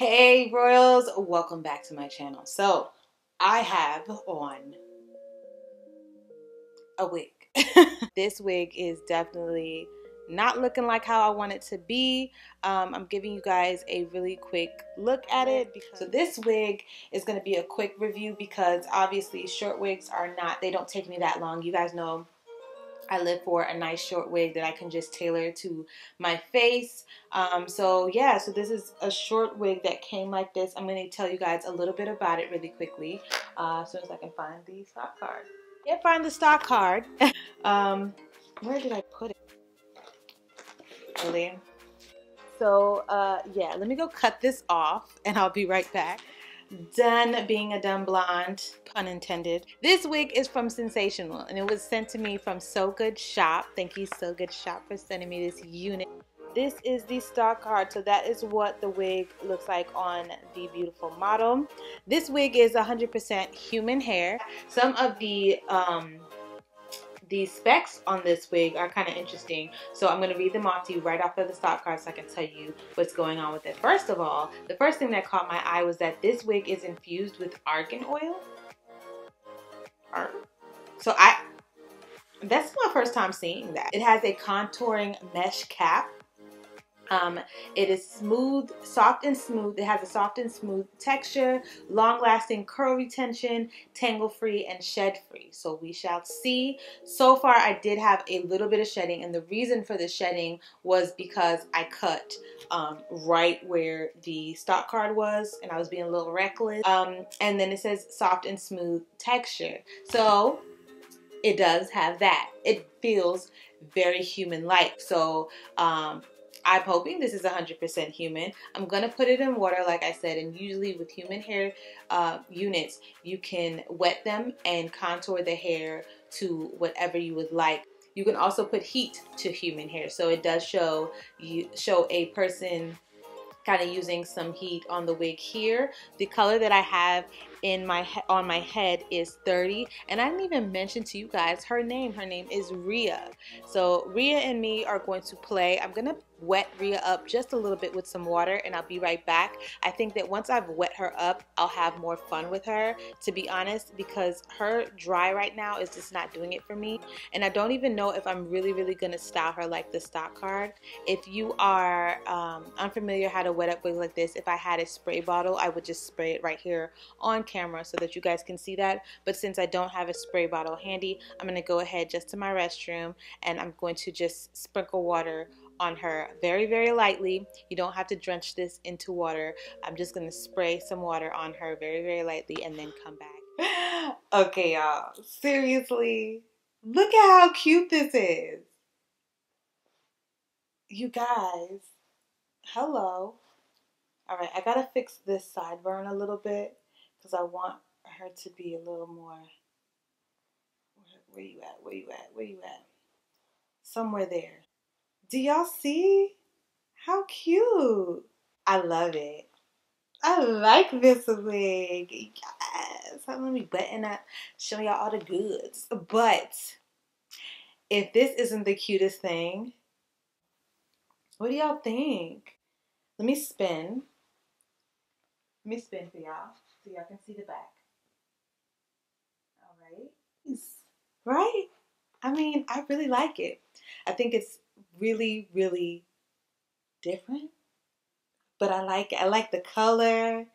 Hey Royals, welcome back to my channel. So I have on a wig. This wig is definitely not looking like how I want it to be. I'm giving you guys a really quick look at it. So this wig is going to be a quick review because obviously short wigs are not, they don't take me that long. You guys know I live for a nice short wig that I can just tailor to my face. So yeah, so this is a short wig that came like this. I'm going to tell you guys a little bit about it really quickly as soon as I can find the stock card. Can't find the stock card. Where did I put it? Really? So yeah, let me go cut this off and I'll be right back. Done being a dumb blonde, pun intended. This wig is from Sensational and it was sent to me from So Good Shop. Thank you, So Good Shop, for sending me this unit. This is the stock card, so that is what the wig looks like on the beautiful model. This wig is 100% human hair. Some of the specs on this wig are kind of interesting, so I'm going to read them off to you right off of the stock card so I can tell you what's going on with it. First of all, the first thing that caught my eye was that this wig is infused with argan oil. So that's my first time seeing that. It has a contouring mesh cap. It is smooth, soft and smooth. It has a soft and smooth texture, long-lasting curl retention, tangle-free and shed-free. So we shall see. So far, I did have a little bit of shedding, and the reason for the shedding was because I cut right where the stock card was, and I was being a little reckless. And then it says soft and smooth texture. So it does have that. It feels very human-like. So, I'm hoping this is 100% human. I'm going to put it in water, like I said, and usually with human hair units, you can wet them and contour the hair to whatever you would like. You can also put heat to human hair, so it does show a person kind of using some heat on the wig here. The color that I have in on my head is 30, and I didn't even mention to you guys her name. Her name is Ria. So Ria and me are going to play. I'm gonna wet Ria up just a little bit with some water, and I'll be right back. I think that once I've wet her up, I'll have more fun with her, to be honest, because her dry right now is just not doing it for me, and I don't even know if I'm really gonna style her like the stock card. If you are unfamiliar how to wet up wigs like this, if I had a spray bottle, I would just spray it right here on camera so that you guys can see that, but since I don't have a spray bottle handy, I'm gonna go ahead just to my restroom and I'm going to just sprinkle water on her very lightly. You don't have to drench this into water. I'm just gonna spray some water on her very lightly and then come back. Okay, y'all, seriously, look at how cute this is. You guys, hello. All right, I gotta fix this sideburn a little bit because I want her to be a little more, where you at? Somewhere there. Do y'all see? How cute. I love it. I like this wig. Yes. I'm going to be buttoning up, show y'all all the goods. But if this isn't the cutest thing, what do y'all think? Let me spin. Let me spin for y'all so y'all can see the back. All right. Right? I mean, I really like it. I think it's really different, but I like the color.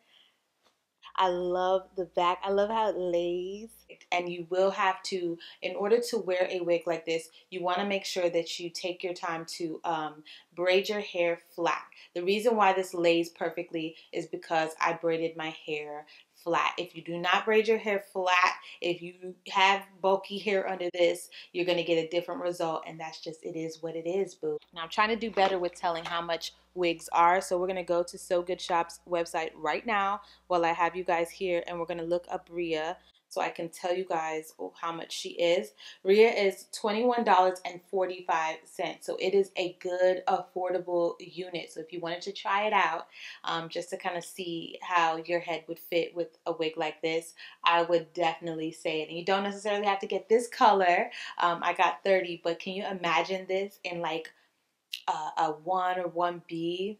I love the back. I love how it lays. And you will have to, in order to wear a wig like this, you want to make sure that you take your time to braid your hair flat. The reason why this lays perfectly is because I braided my hair flat. If you do not braid your hair flat, if you have bulky hair under this, you're going to get a different result, and that's just, it is what it is, boo. Now I'm trying to do better with telling how much wigs are, so we're going to go to So Good Shop's website right now while I have you guys here, and we're going to look up Ria so I can tell you guys how much she is. Ria is $21.45, so it is a good affordable unit. So if you wanted to try it out, just to kind of see how your head would fit with a wig like this, I would definitely say it. And you don't necessarily have to get this color. I got 30, but can you imagine this in like a 1 or 1B?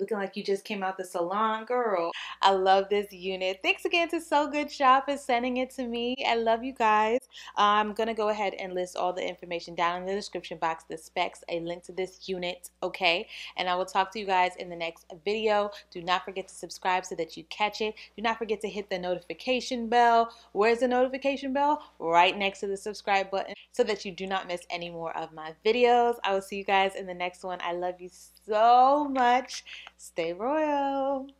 looking like you just came out the salon, girl. I love this unit. Thanks again to So Good Shop for sending it to me. I love you guys. I'm going to go ahead and list all the information down in the description box, the specs, a link to this unit, okay? And I will talk to you guys in the next video. Do not forget to subscribe so that you catch it. Do not forget to hit the notification bell. Where's the notification bell? Right next to the subscribe button so that you do not miss any more of my videos. I will see you guys in the next one. I love you so much. Stay royal.